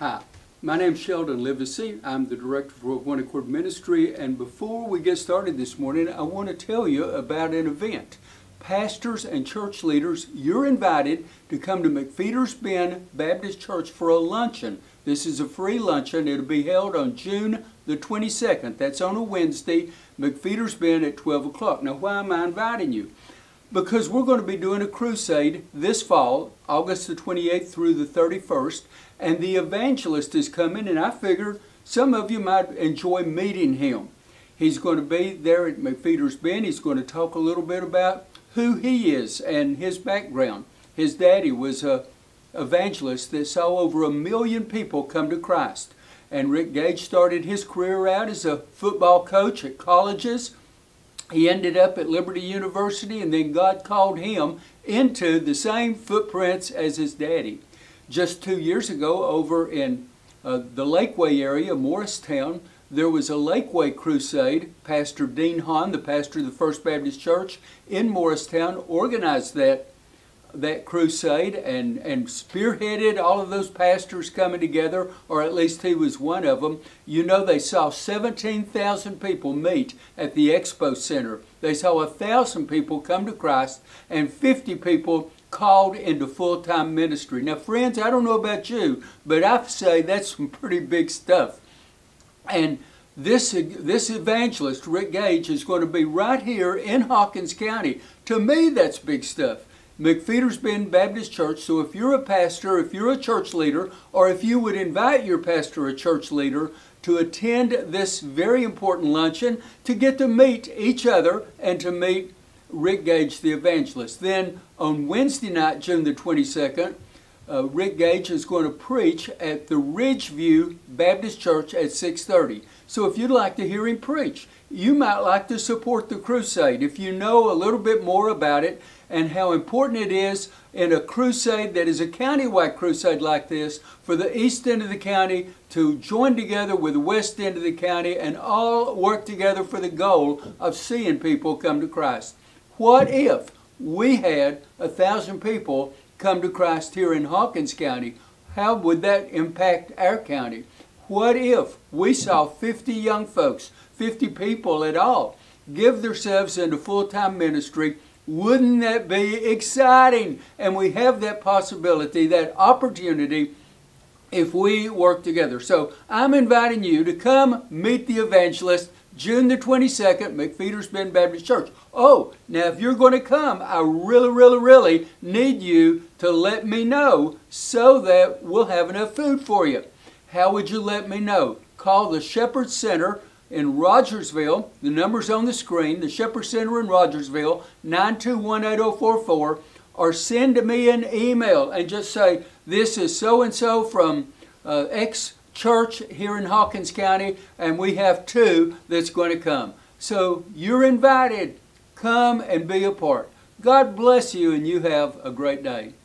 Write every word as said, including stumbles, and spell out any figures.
Hi, my name's Sheldon Livesay. I'm the director for One Accord Ministry, and before we get started this morning, I want to tell you about an event. Pastors and church leaders, you're invited to come to McPheeters Bend Baptist Church for a luncheon. This is a free luncheon. It'll be held on June the twenty-second. That's on a Wednesday, McPheeters Bend at twelve o'clock. Now, why am I inviting you? Because we're going to be doing a crusade this fall, August the twenty-eighth through the thirty-first, and the evangelist is coming, and I figured some of you might enjoy meeting him. He's going to be there at McPheeters Bend. He's going to talk a little bit about who he is and his background. His daddy was an evangelist that saw over a million people come to Christ. And Rick Gage started his career out as a football coach at colleges. He ended up at Liberty University, and then God called him into the same footprints as his daddy. Just two years ago, over in uh, the Lakeway area, Morristown, there was a Lakeway crusade. Pastor Dean Haun, the pastor of the First Baptist Church in Morristown, organized that, that crusade and, and spearheaded all of those pastors coming together, or at least he was one of them. You know, they saw seventeen thousand people meet at the Expo Center. They saw one thousand people come to Christ and fifty people called into full-time ministry. Now, friends, I don't know about you, but I say that's some pretty big stuff. And this, this evangelist, Rick Gage, is going to be right here in Hawkins County. To me, that's big stuff. McPheeters Bend Baptist Church. So if you're a pastor, if you're a church leader, or if you would invite your pastor or church leader to attend this very important luncheon to get to meet each other and to meet Rick Gage, the evangelist. Then on Wednesday night, June the twenty-second, Uh, Rick Gage is going to preach at the Ridgeview Baptist Church at six thirty. So if you'd like to hear him preach, you might like to support the crusade. If you know a little bit more about it and how important it is in a crusade that is a countywide crusade like this, for the east end of the county to join together with the west end of the county and all work together for the goal of seeing people come to Christ. What if we had a thousand people come to Christ here in Hawkins County? How would that impact our county? What if we saw fifty young folks, fifty people at all, give themselves into full-time ministry? Wouldn't that be exciting? And we have that possibility, that opportunity, if we work together. So I'm inviting you to come meet the evangelist June the twenty-second, McPheeters Bend Baptist Church. Oh, now if you're going to come, I really, really, really need you to let me know so that we'll have enough food for you. How would you let me know? Call the Shepherd Center in Rogersville. The number's on the screen. The Shepherd Center in Rogersville, nine two one, eight oh four four. Or send me an email and just say, this is so-and-so from uh, X church here in Hawkins County, and we have two that's going to come. So you're invited. Come and be a part. God bless you, and you have a great day.